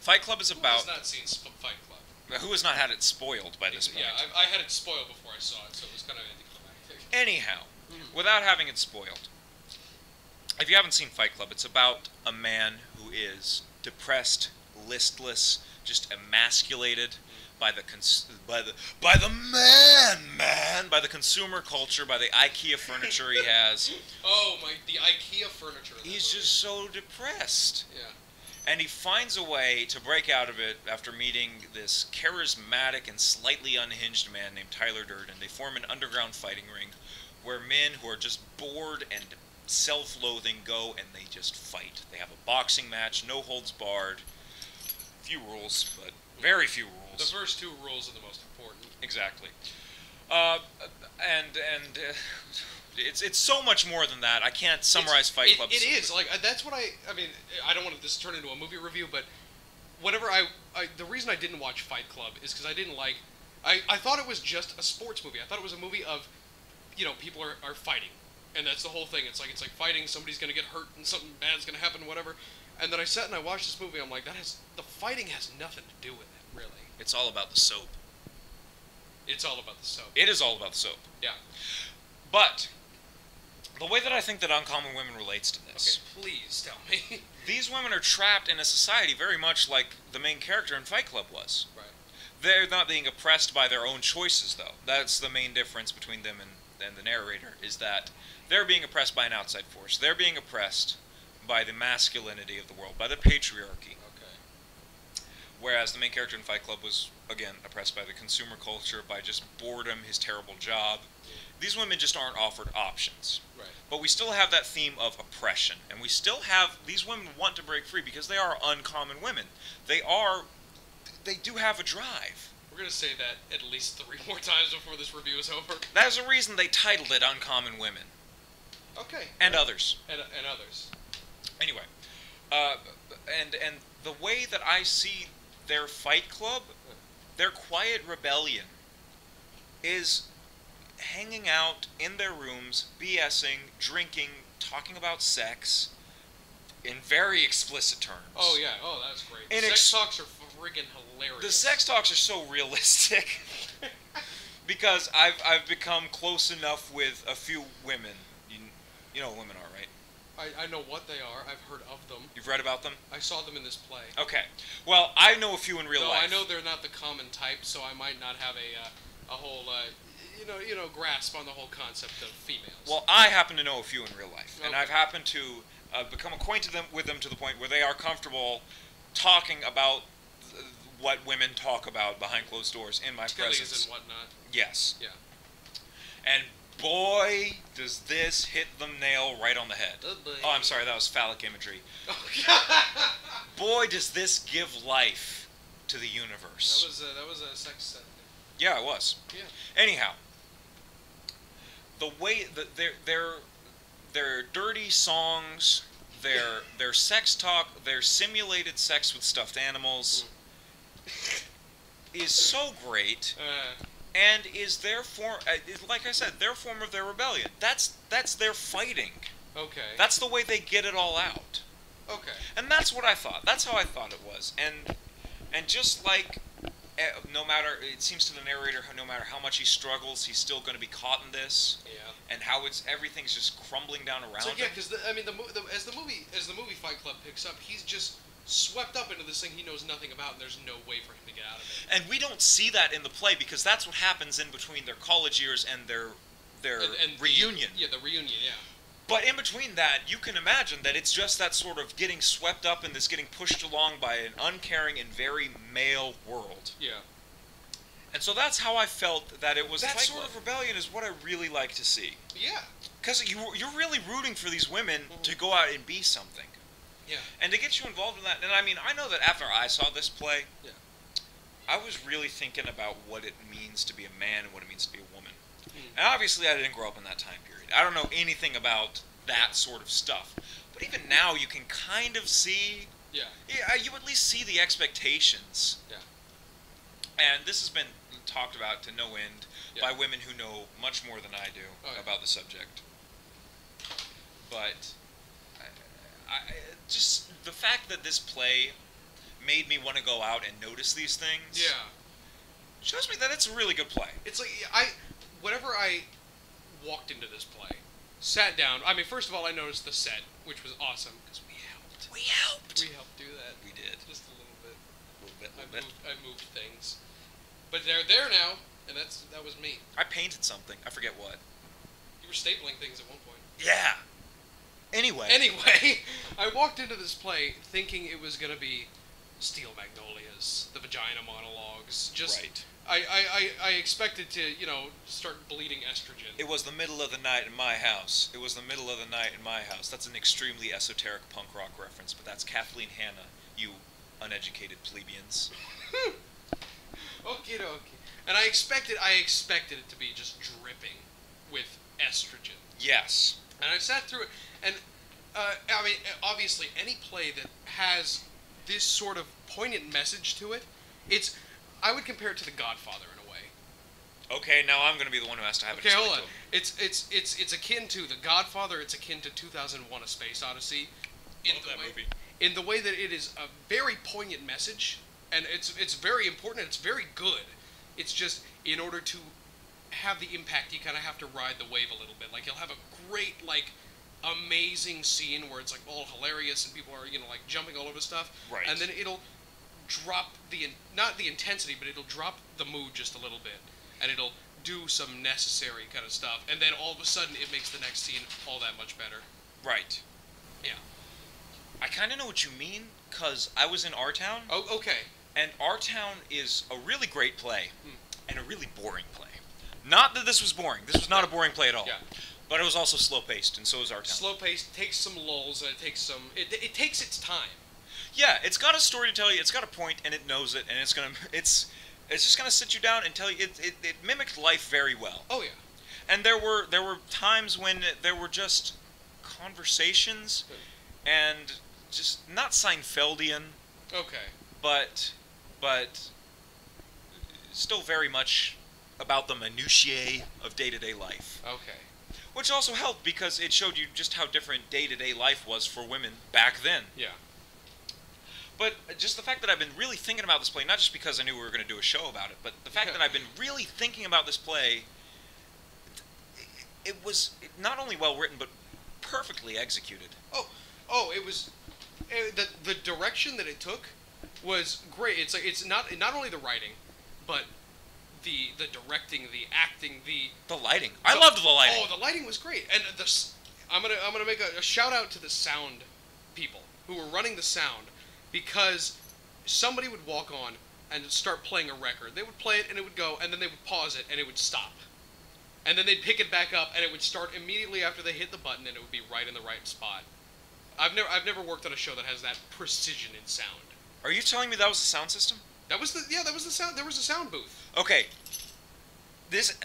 Fight Club is about... Who has not seen Fight Club? Who has not had it spoiled by this point? Yeah, I had it spoiled before I saw it, so it was kind of anticlimactic. Anyhow, without having it spoiled, if you haven't seen Fight Club, it's about a man who is depressed, listless, just emasculated by the consumer culture, by the IKEA furniture he has. Oh my, the IKEA furniture. He's just so depressed. Yeah. And he finds a way to break out of it after meeting this charismatic and slightly unhinged man named Tyler Durden. They form an underground fighting ring where men who are just bored and self-loathing go and they just fight. They have a boxing match, no holds barred. Few rules, but very few rules. The first two rules are the most important. Exactly. It's so much more than that. I can't summarize Fight Club. It is like that's what I mean, I don't want this to turn into a movie review, but whatever the reason I didn't watch Fight Club is because I didn't like. I thought it was just a sports movie. I thought it was a movie of, you know, people are fighting, and that's the whole thing. It's like fighting. Somebody's gonna get hurt, and something bad's gonna happen, whatever. And then I sat and I watched this movie. I'm like, the fighting has nothing to do with it, really. It's all about the soap. It's all about the soap. It is all about the soap. Yeah. But the way that I think that Uncommon Women relates to this. Okay, please tell me. These women are trapped in a society very much like the main character in Fight Club was. Right. They're not being oppressed by their own choices, though. That's the main difference between them and the narrator, is that they're being oppressed by an outside force. They're being oppressed by the masculinity of the world, by the patriarchy. Okay. Whereas the main character in Fight Club was, again, oppressed by the consumer culture, by just boredom, his terrible job. Yeah. These women just aren't offered options. Right. But we still have that theme of oppression, and we still have, these women want to break free because they are uncommon women. They do have a drive. We're going to say that at least 3 more times before this review is over. That's the reason they titled it Uncommon Women. Okay. And Others. And Others. Anyway, and the way that I see their Fight Club, their quiet rebellion, is hanging out in their rooms, BSing, drinking, talking about sex, in very explicit terms. Oh yeah, oh that's great. Sex talks are friggin' hilarious. The sex talks are so realistic because I've become close enough with a few women. You know what women are, right? I know what they are. I've heard of them. You've read about them? I saw them in this play. Okay. Well, I know a few in real life. No, I know they're not the common type, so I might not have a whole, you know, grasp on the whole concept of females. Well, I happen to know a few in real life, and I've happened to become acquainted with them to the point where they are comfortable talking about what women talk about behind closed doors in my presence. And whatnot. Yes. Yeah. And boy, does this hit the nail right on the head. Oh, I'm sorry, that was phallic imagery. Boy, does this give life to the universe. That was a sex set. Yeah, it was. Yeah. Anyhow, the way that their dirty songs, their sex talk, their simulated sex with stuffed animals is so great. And is their form, like I said, their form of their rebellion. That's their fighting. Okay. That's the way they get it all out. Okay. And that's what I thought. That's how I thought it was. And just like no matter, it seems to the narrator, no matter how much he struggles, he's still going to be caught in this. Yeah. And how it's, everything's just crumbling down around him. Yeah, because I mean, as the movie Fight Club picks up, he's just swept up into this thing he knows nothing about, and there's no way for him to get out of it. And we don't see that in the play, because that's what happens in between their college years and their reunion. The reunion. But in between that, you can imagine that it's just that sort of getting swept up in this, getting pushed along by an uncaring and very male world. Yeah. And so that's how I felt that it was. That sort of rebellion is what I really like to see. Yeah. Because you're really rooting for these women to go out and be something. Yeah. And to get you involved in that. And I mean, I know that after I saw this play, I was really thinking about what it means to be a man and what it means to be a woman. And obviously I didn't grow up in that time period. I don't know anything about that sort of stuff. But even now you can kind of see... Yeah. You at least see the expectations. Yeah. And this has been talked about to no end by women who know much more than I do about the subject. But I just the fact that this play made me want to go out and notice these things... Yeah. Shows me that it's a really good play. It's like... Whenever I walked into this play, sat down, I mean, first of all, I noticed the set, which was awesome, because we helped. We helped! We helped do that. We did. Just a little bit. I moved things. But they're there now, and that was me. I painted something. I forget what. You were stapling things at one point. Yeah! Anyway, I walked into this play thinking it was going to be Steel Magnolias, the vagina monologues, just... Right. I expected to, start bleeding estrogen. It was the middle of the night in my house. It was the middle of the night in my house. That's an extremely esoteric punk rock reference, but that's Kathleen Hanna, you uneducated plebeians. Okie dokie. And I expected it to be just dripping with estrogen. Yes. And I sat through it, and, I mean, obviously, any play that has this sort of poignant message to it, it's... I would compare it to The Godfather in a way. Okay, now I'm going to be the one who has to have it. Okay, hold on. It's akin to The Godfather. It's akin to 2001: A Space Odyssey. Love that movie. In the way that it is a very poignant message, and it's very important. It's very good. It's just in order to have the impact, you kind of have to ride the wave a little bit. Like you'll have a great amazing scene where it's all hilarious and people are jumping all over stuff. Right. And then it'll drop not the intensity, but it'll drop the mood just a little bit, and it'll do some necessary kind of stuff, and then all of a sudden it makes the next scene all that much better. Right. Yeah. I kind of know what you mean, because I was in Our Town. Oh, okay. And Our Town is a really great play, and a really boring play. Not that this was boring. This was not a boring play at all. Yeah. But it was also slow-paced, and so was Our Town. Slow-paced, takes some lulls, and it takes its time. Yeah, it's got a story to tell you, it's got a point, and it knows it, and it's just gonna sit you down and tell you, it mimicked life very well. Oh yeah. And there were times when there were just conversations, and just not Seinfeldian. Okay. But still very much about the minutiae of day-to-day life. Okay. Which also helped because it showed you just how different day-to-day life was for women back then. Yeah. But just the fact that I've been really thinking about this play, not just because I knew we were going to do a show about it, but the fact that I've been really thinking about this play, it was not only well written, but perfectly executed. Oh, it was... The direction that it took was great. It's it's not only the writing, but the directing, the acting, the lighting. I loved the lighting. Oh, the lighting was great. And I'm gonna make a shout out to the sound people who were running the sound. Because somebody would walk on and start playing a record. They would play it, and it would go, and then they would pause it, and it would stop. And then they'd pick it back up, and it would start immediately after they hit the button, and it would be right in the right spot. I've never worked on a show that has that precision in sound. Are you telling me that was the sound system? That was the sound. There was a sound booth. Okay. This...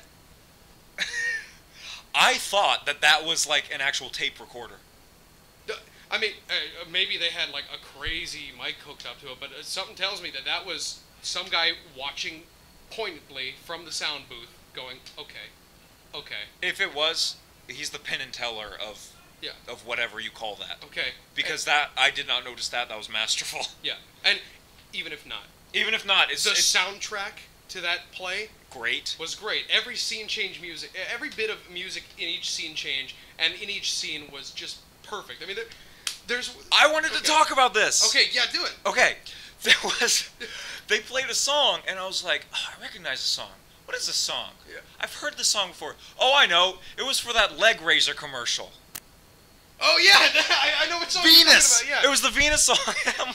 I thought that was an actual tape recorder. I mean, maybe they had, a crazy mic hooked up to it, but something tells me that was some guy watching pointedly from the sound booth going, okay. If it was, he's the Penn and Teller of whatever you call that. Okay. Because I did not notice that. That was masterful. Yeah. And even if not, Even if not, it's the soundtrack to that play. Great. Was great. Every scene changed music. Every bit of music in each scene changed, and in each scene was just perfect. I mean, there's. I wanted to talk about this. Okay, yeah, do it. Okay, there was. They played a song, and I was like, oh, I recognize the song. What is this song? Yeah. I've heard this song before. Oh, I know. It was for that leg razor commercial. Oh, yeah, I know what song you're talking about. Yeah. It was the Venus song. And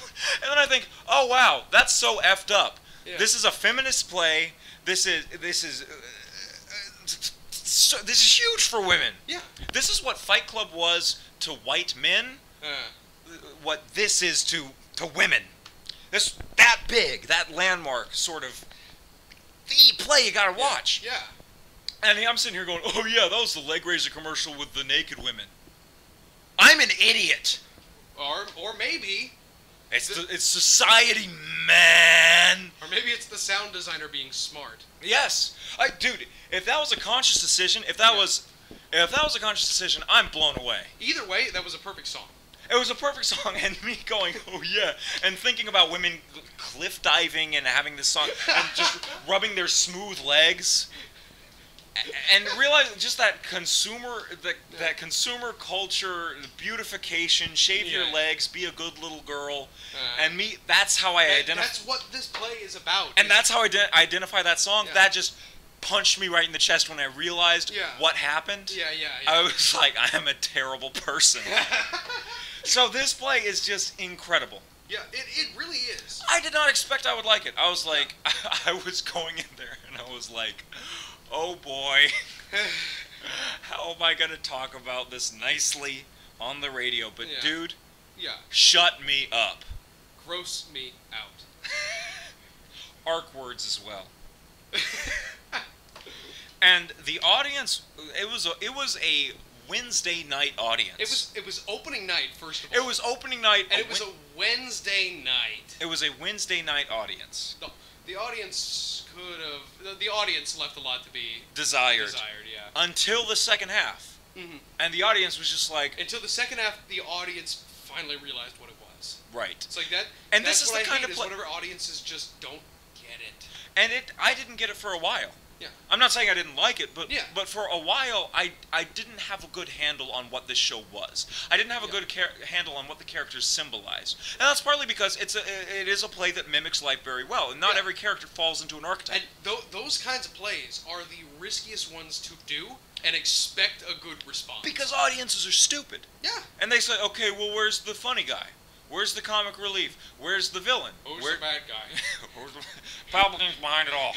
then I think, oh, wow, that's so effed up. Yeah. This is a feminist play. This is huge for women. Yeah. This is what Fight Club was to white men. What this is to women. This that big, that landmark sort of the play you gotta watch. Yeah. And I'm sitting here going, oh yeah, that was the leg razor commercial with the naked women. I'm an idiot. Or maybe it's society, man. Or maybe it's the sound designer being smart. Yes. Dude, if that was a conscious decision, if that was a conscious decision, I'm blown away. Either way, that was a perfect song. It was a perfect song, and me going, oh yeah, and thinking about women cliff diving and having this song and just rubbing their smooth legs. And realizing just that consumer culture, beautification, shave your legs, be a good little girl, and me—that's how I identify. That's what this play is about. And that's how I identify that song. Yeah. That just punched me right in the chest when I realized what happened. I was like, I am a terrible person. So this play is just incredible. Yeah, it really is. I did not expect I would like it. I was like, I was going in there, and I was like, oh boy, how am I going to talk about this nicely on the radio? But dude, shut me up. Gross me out. Arc words as well. And the audience, it was a Wednesday night audience. It was opening night, first of all. It was opening night. And it was a Wednesday night. It was a Wednesday night audience. The audience could have... The audience left a lot to be... Desired, yeah. Until the second half. Mm-hmm. And the audience was just like... Until the second half, the audience finally realized what it was. Right. It's like that... And this is the kind of play... whatever audiences just don't get it. And I didn't get it for a while. Yeah. I'm not saying I didn't like it, but for a while, I didn't have a good handle on what this show was. I didn't have a good handle on what the characters symbolized. And that's partly because it is a play that mimics life very well, and not every character falls into an archetype. And those kinds of plays are the riskiest ones to do and expect a good response. Because audiences are stupid. Yeah. And they say, okay, well, where's the funny guy? Where's the comic relief? Where's the villain? Where's the bad guy? Palpatine's behind it all.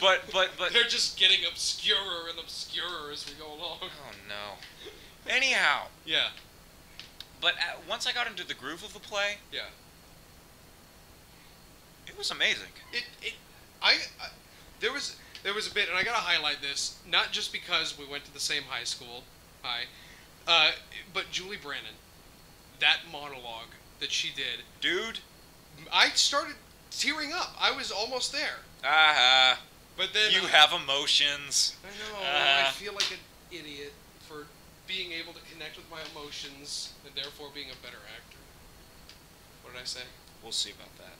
But they're just getting obscurer and obscurer as we go along. Oh no. Anyhow. Yeah. But once I got into the groove of the play. Yeah. It was amazing. There was a bit, and I gotta highlight this, not just because we went to the same high school, but Julie Brandon. That monologue that she did. Dude. I started tearing up. I was almost there. Uh-huh. But then... You have emotions. I know. I feel like an idiot for being able to connect with my emotions and therefore being a better actor. What did I say? We'll see about that.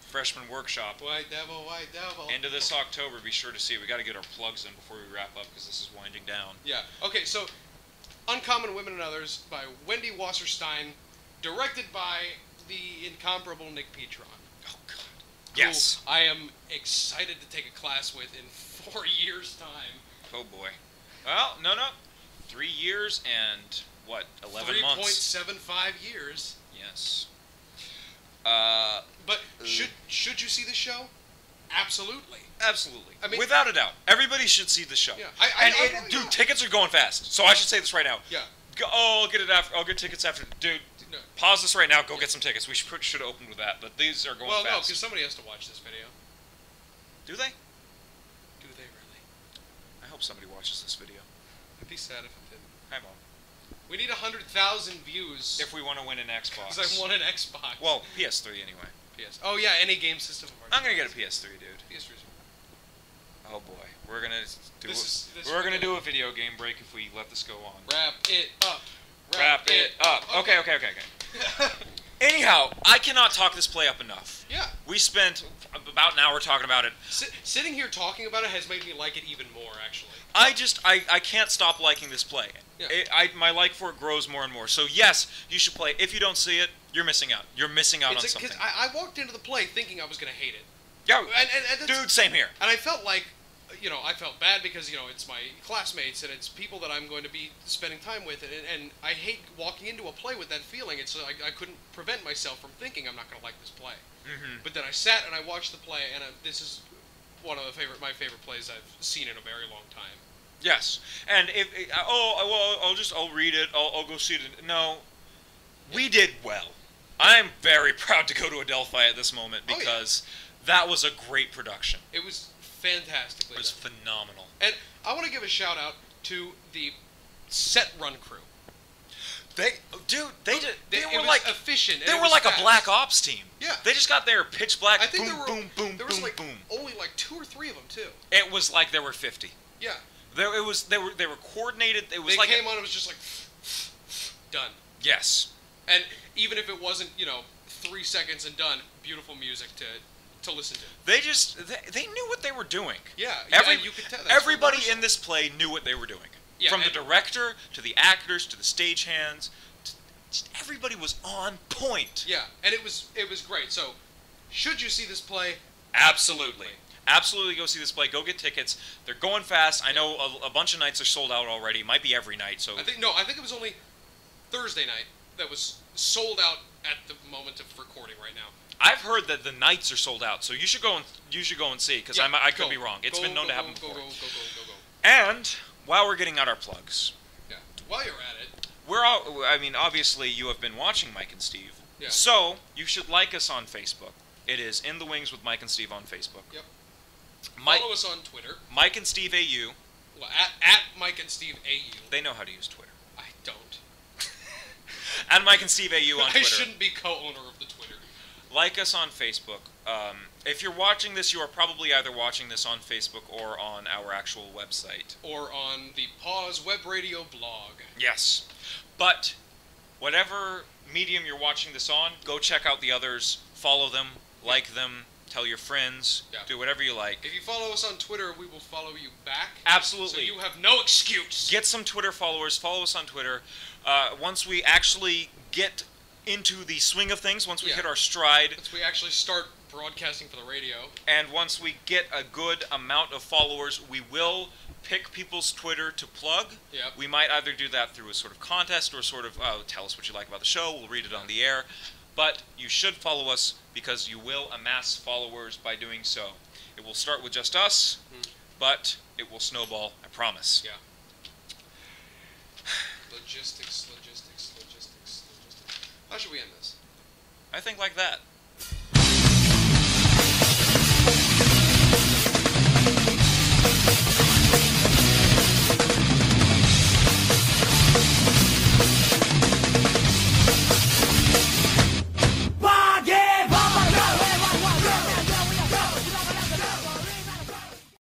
Freshman workshop. White devil, white devil. End of this October. Be sure to see it. We got to get our plugs in before we wrap up because this is winding down. Yeah. Okay, so... Uncommon Women and Others by Wendy Wasserstein, directed by the incomparable Nick Petron. Oh, God. Yes. Who I am excited to take a class with in 4 years' time. Oh, boy. Well, no. 3 years and, what, 11 months? 3.75 years. Yes. But should you see the show? Absolutely. Absolutely. I mean, without a doubt. Everybody should see the show. Yeah. Dude, tickets are going fast. So I should say this right now. Yeah. I'll get tickets after. Dude, pause this right now. Go get some tickets. We should open with that. But these are going fast. Well, no, because somebody has to watch this video. Do they? Do they really? I hope somebody watches this video. I'd be sad if it didn't. Hi, Mom. We need 100,000 views. If we want to win an Xbox. Because I want an Xbox. Well, PS3 anyway. Oh yeah, any game system. I'm gonna get a PS3, dude. PS3. Oh boy, we're gonna do. We're gonna do a video game break if we let this go on. Wrap it up. Wrap it up. Okay. Anyhow, I cannot talk this play up enough. Yeah. We We spent about an hour talking about it. Sitting here talking about it has made me like it even more, actually. I can't stop liking this play. Yeah. My like for it grows more and more. So yes, you should play. If you don't see it, you're missing out. You're missing out on something. I walked into the play thinking I was going to hate it. Yeah, and dude, same here. And I felt like, you know, I felt bad because, you know, it's my classmates and it's people that I'm going to be spending time with, and I hate walking into a play with that feeling. It's I couldn't prevent myself from thinking I'm not going to like this play. Mm-hmm. But then I sat and I watched the play, and this is one of my favorite plays I've seen in a very long time. Yes, and I'll read it. I'll go see it. No, we did well. I'm very proud to go to Adelphi at this moment because that was a great production. It was fantastically. It was phenomenal. And I want to give a shout out to the set run crew. They were efficient. They were like fast. A black ops team. Yeah. They just got there pitch black. I think there was only like 2 or 3 of them too. It was like there were 50. Yeah. They were coordinated. It was it was just like done. Yes. And even if it wasn't, you know, 3 seconds and done, beautiful music to listen to. They knew what they were doing. Yeah. You could tell. Everybody in this play knew what they were doing. Yeah, from the director to the actors to the stagehands, everybody was on point. Yeah, and it was great. So, should you see this play? Absolutely. Absolutely go see this play. Go get tickets. They're going fast. I know a bunch of nights are sold out already. Might be every night. So I think it was only Thursday night that was sold out at the moment of recording right now. I've heard that the nights are sold out. So you should go and see, because I could be wrong. It's been known to happen before. Go. And while we're getting out our plugs, yeah. While you're at it, obviously you have been watching Mike and Steve, yeah. So you should like us on Facebook. It is In the Wings with Mike and Steve on Facebook. Yep. Follow us on Twitter. Mike and Steve AU. Well, at Mike and Steve AU. They know how to use Twitter. I don't. At Mike and Steve AU on Twitter. I shouldn't be co-owner of the Twitter. Like us on Facebook. If you're watching this, you are probably either watching this on Facebook or on our actual website. Or on the PAWS Web Radio blog. Yes. But whatever medium you're watching this on, go check out the others, follow them, like them, tell your friends, do whatever you like. If you follow us on Twitter, we will follow you back. Absolutely. So you have no excuse. Get some Twitter followers, follow us on Twitter. Once we actually get into the swing of things, once we hit our stride. Once we actually start broadcasting for the radio. And once we get a good amount of followers, we will pick people's Twitter to plug. Yep. We might either do that through a sort of contest or sort of, tell us what you like about the show, we'll read it on the air. But you should follow us because you will amass followers by doing so. It will start with just us, but it will snowball, I promise. Yeah. Logistics. How should we end this? I think like that.